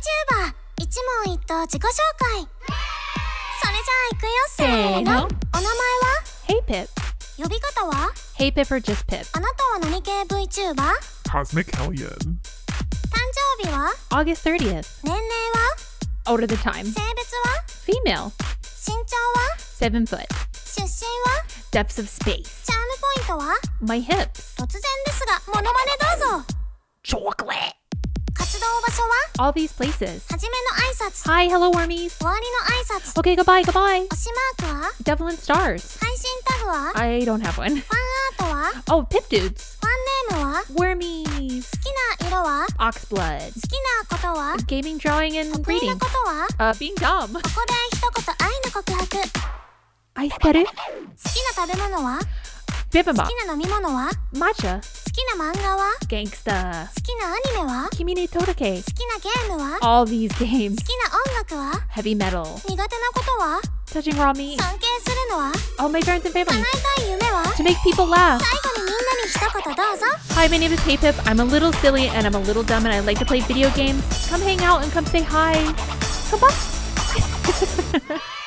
VTuber 一問一答自己紹介。それじゃあいくよ、せーの。お名前は Haypip。呼び方は Haypip or just Pip。あなたは何系 VTuber？ Cosmic Hellion。誕生日は August 30th。年齢は Older the time。性別は Female。身長は 7 foot。出身は Depths of Space。チャームポイントは My hips。突然ですがモノマネどうぞ。チョコレート。活動場所は All these places。初めの挨拶 Hi, hello, armies。終わりの挨拶 Okay, goodbye, goodbye。推しマークは Devil and Stars。配信タグは I don't have one。ファンアートは Oh, Pip Dudes。ファンネームは Wormies。好きな色は Ox Blood。好きなことは Gaming, Drawing and Reading。得意なことは Being dumb。ここで一言愛の告白。愛してる。好きな食べ物はビビンバ。好きな飲み物は抹茶。好きな漫画はゲンクスター。好きなアニメは君に届け。好きなゲームは All these games。好きな音楽は Heavy Metal。苦手なことは Touching raw meat。尊敬するのは All my friends and family。叶えたい夢は To make people laugh。最後にみんなに一言どうぞ。 Hi, my name is Haypip. I'm a little silly and I'm a little dumb and I like to play video games. Come hang out and come say hi. Come on.